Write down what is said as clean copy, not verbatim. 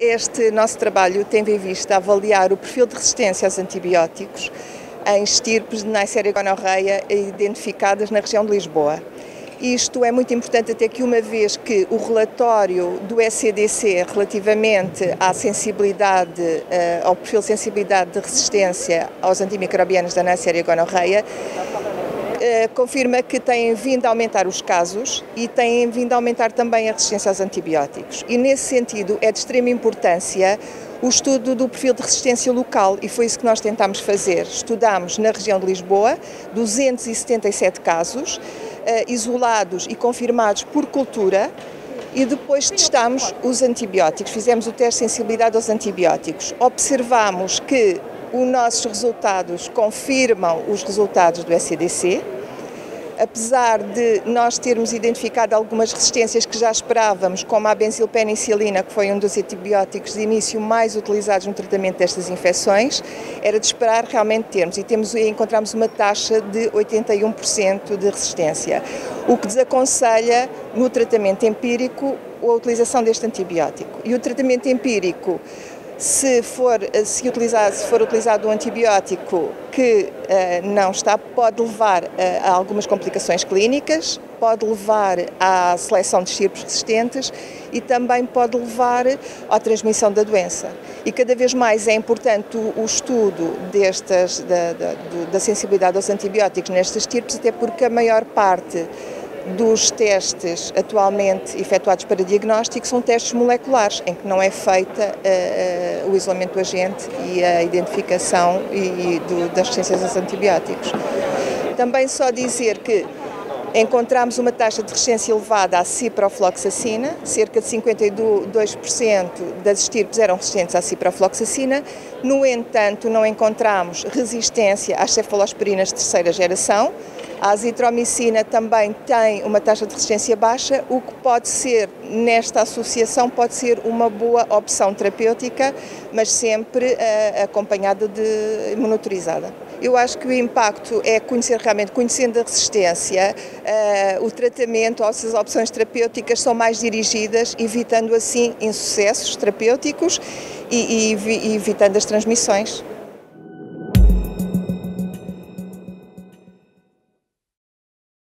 Este nosso trabalho tem em vista avaliar o perfil de resistência aos antibióticos em estirpes de Neisseria gonorrhoeae identificadas na região de Lisboa. Isto é muito importante até que, uma vez que o relatório do SCDC relativamente à sensibilidade, ao perfil de sensibilidade de resistência aos antimicrobianos da Neisseria gonorrhoeae, confirma que têm vindo a aumentar os casos e têm vindo a aumentar também a resistência aos antibióticos. E nesse sentido é de extrema importância o estudo do perfil de resistência local e foi isso que nós tentámos fazer. Estudámos na região de Lisboa 277 casos isolados e confirmados por cultura e depois testámos os antibióticos, fizemos o teste de sensibilidade aos antibióticos. Observámos que os nossos resultados confirmam os resultados do SEDC, apesar de nós termos identificado algumas resistências que já esperávamos, como a benzilpenicilina, que foi um dos antibióticos de início mais utilizados no tratamento destas infecções, era de esperar realmente termos, e encontramos uma taxa de 81% de resistência, o que desaconselha no tratamento empírico a utilização deste antibiótico. E o tratamento empírico, se for utilizado um antibiótico que não está, pode levar a algumas complicações clínicas, pode levar à seleção de estirpes resistentes e também pode levar à transmissão da doença. E cada vez mais é importante o estudo da sensibilidade aos antibióticos nestas estirpes, até porque a maior parte dos testes atualmente efetuados para diagnóstico são testes moleculares, em que não é feita o isolamento do agente e a identificação das resistências aos antibióticos. Também só dizer que encontramos uma taxa de resistência elevada à ciprofloxacina, cerca de 52% das estirpes eram resistentes à ciprofloxacina, no entanto não encontramos resistência às cefalosporinas de terceira geração. A azitromicina também tem uma taxa de resistência baixa, o que pode ser, nesta associação, pode ser uma boa opção terapêutica, mas sempre acompanhada e monitorizada. Eu acho que o impacto é conhecendo a resistência, o tratamento, ou seja, as opções terapêuticas são mais dirigidas, evitando assim insucessos terapêuticos e evitando as transmissões.